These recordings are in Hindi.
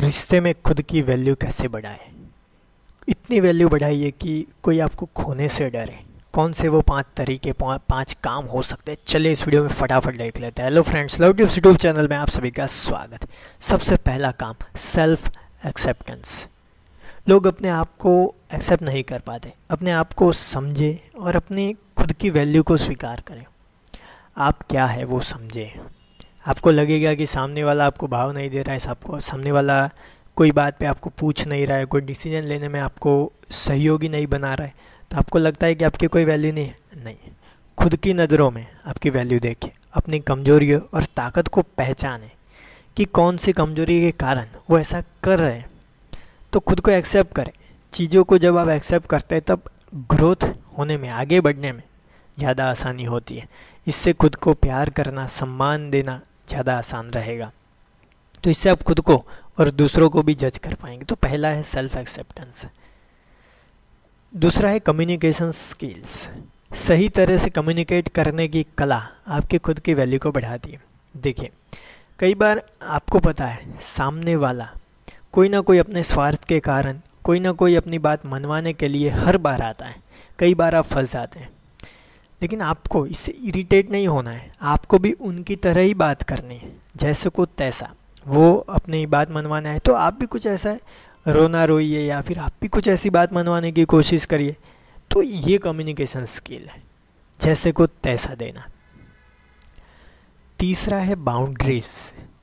रिश्ते में खुद की वैल्यू कैसे बढ़ाएं। इतनी वैल्यू बढ़ाइए कि कोई आपको खोने से डरे। कौन से वो पांच तरीके पांच काम हो सकते हैं, चलिए इस वीडियो में फटाफट देख लेते हैं। Hello friends, love tips YouTube channel में आप सभी का स्वागत। सबसे पहला काम सेल्फ एक्सेप्टेंस। लोग अपने आप को एक्सेप्ट नहीं कर पाते। अपने आप को समझें और अपनी खुद की वैल्यू को स्वीकार करें। आप क्या है वो समझें। आपको लगेगा कि सामने वाला आपको भाव नहीं दे रहा है, आपको सामने वाला कोई बात पे आपको पूछ नहीं रहा है, कोई डिसीजन लेने में आपको सहयोगी नहीं बना रहा है, तो आपको लगता है कि आपकी कोई वैल्यू नहीं है। नहीं, खुद की नज़रों में आपकी वैल्यू देखें। अपनी कमजोरियों और ताकत को पहचानें कि कौन सी कमजोरी के कारण वो ऐसा कर रहे हैं, तो खुद को एक्सेप्ट करें। चीज़ों को जब आप एक्सेप्ट करते हैं तब ग्रोथ होने में, आगे बढ़ने में ज़्यादा आसानी होती है। इससे खुद को प्यार करना, सम्मान देना ज़्यादा आसान रहेगा। तो इससे आप खुद को और दूसरों को भी जज कर पाएंगे। तो पहला है सेल्फ एक्सेप्टेंस। दूसरा है कम्युनिकेशन स्किल्स। सही तरह से कम्युनिकेट करने की कला आपकी खुद की वैल्यू को बढ़ाती है। देखिए, कई बार आपको पता है सामने वाला कोई ना कोई अपने स्वार्थ के कारण, कोई ना कोई अपनी बात मनवाने के लिए हर बार आता है। कई बार आप फंस जाते हैं, लेकिन आपको इससे इरिटेट नहीं होना है। आपको भी उनकी तरह ही बात करनी है, जैसे को तैसा। वो अपनी बात मनवाना है तो आप भी कुछ ऐसा रोना रोइए, या फिर आप भी कुछ ऐसी बात मनवाने की कोशिश करिए। तो ये कम्युनिकेशन स्किल है, जैसे को तैसा देना। तीसरा है बाउंड्रीज।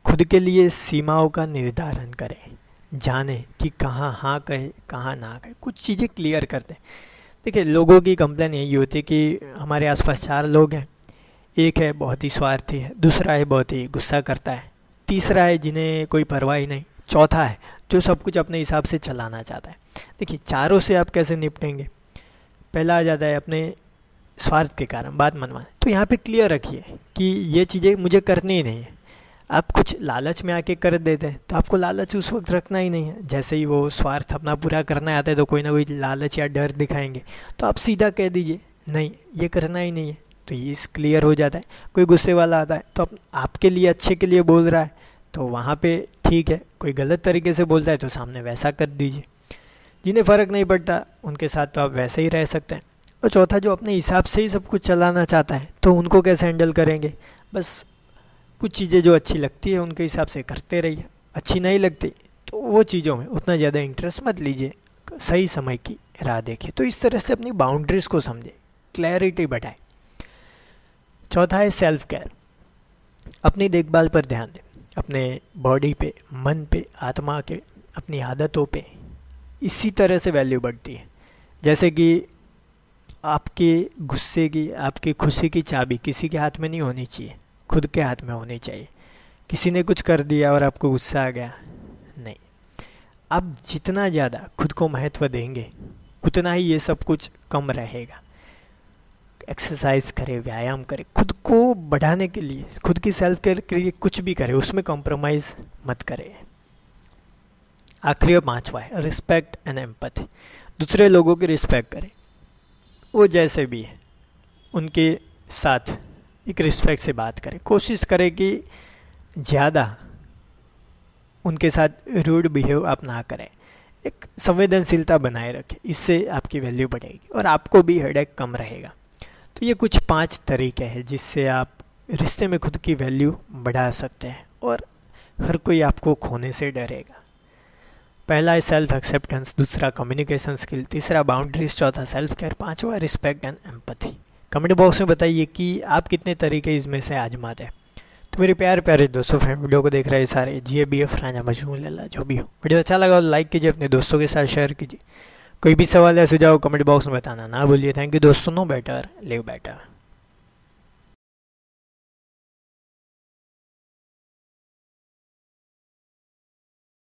खुद के लिए सीमाओं का निर्धारण करें। जाने कि कहाँ हाँ कहे, कहाँ ना कहे। कुछ चीज़ें क्लियर कर दें। देखिए, लोगों की कंप्लेन यही होती है कि हमारे आसपास चार लोग हैं। एक है बहुत ही स्वार्थी है, दूसरा है बहुत ही गुस्सा करता है, तीसरा है जिन्हें कोई परवाह ही नहीं, चौथा है जो सब कुछ अपने हिसाब से चलाना चाहता है। देखिए, चारों से आप कैसे निपटेंगे। पहला आ जाता है अपने स्वार्थ के कारण बात मनवाना। तो यहाँ पे क्लियर रखिए कि ये चीज़ें मुझे करनी ही नहीं है। आप कुछ लालच में आके कर देते हैं, तो आपको लालच उस वक्त रखना ही नहीं है। जैसे ही वो स्वार्थ अपना पूरा करना आता है तो कोई ना कोई लालच या डर दिखाएंगे, तो आप सीधा कह दीजिए नहीं, ये करना ही नहीं है। तो ये क्लियर हो जाता है। कोई गुस्से वाला आता है तो आपके लिए अच्छे के लिए बोल रहा है, तो वहाँ पे ठीक है। कोई गलत तरीके से बोलता है तो सामने वैसा कर दीजिए। जिन्हें फ़र्क नहीं पड़ता उनके साथ तो आप वैसे ही रह सकते हैं। और चौथा जो अपने हिसाब से ही सब कुछ चलाना चाहता है, तो उनको कैसे हैंडल करेंगे। बस कुछ चीज़ें जो अच्छी लगती है उनके हिसाब से करते रहिए, अच्छी नहीं लगती तो वो चीज़ों में उतना ज़्यादा इंटरेस्ट मत लीजिए, सही समय की राह देखिए। तो इस तरह से अपनी बाउंड्रीज़ को समझें, क्लैरिटी बढ़ाएं। चौथा है सेल्फ केयर। अपनी देखभाल पर ध्यान दें। अपने बॉडी पे, मन पे, आत्मा के, अपनी आदतों पे। इसी तरह से वैल्यू बढ़ती है। जैसे कि आपके गुस्से की, आपकी खुशी की चाबी किसी के हाथ में नहीं होनी चाहिए, खुद के हाथ में होनी चाहिए। किसी ने कुछ कर दिया और आपको गुस्सा आ गया, नहीं। आप जितना ज़्यादा खुद को महत्व देंगे उतना ही ये सब कुछ कम रहेगा। एक्सरसाइज करें, व्यायाम करें, खुद को बढ़ाने के लिए, खुद की सेल्फ केयर के लिए कुछ भी करें, उसमें कॉम्प्रोमाइज़ मत करें। आखिरी और पांचवा है रिस्पेक्ट एंड एम्पैथी। दूसरे लोगों की रिस्पेक्ट करें, वो जैसे भी है उनके साथ एक रिस्पेक्ट से बात करें। कोशिश करें कि ज़्यादा उनके साथ रूड बिहेव आप ना करें। एक संवेदनशीलता बनाए रखें, इससे आपकी वैल्यू बढ़ेगी और आपको भी हेडेक कम रहेगा। तो ये कुछ 5 तरीके हैं जिससे आप रिश्ते में खुद की वैल्यू बढ़ा सकते हैं और हर कोई आपको खोने से डरेगा। पहला है सेल्फ एक्सेप्टेंस, दूसरा कम्युनिकेशन स्किल, तीसरा बाउंड्रीज, चौथा सेल्फ केयर, पांचवा respect and empathy. Comment box में बताइए कि आप कितने तरीके इसमें से आजमाते हैं। तो मेरे प्यारे दोस्तों, फ्रेंड वीडियो को देख रहे सारे GABF राजा मजमूल अल्लाह जो भी हो, वीडियो अच्छा लगा हो लाइक कीजिए, अपने दोस्तों के साथ शेयर कीजिए। कोई भी सवाल या सुझाव कमेंट बॉक्स में बताना ना भूलिए। थैंक यू दोस्तों। Know better live better.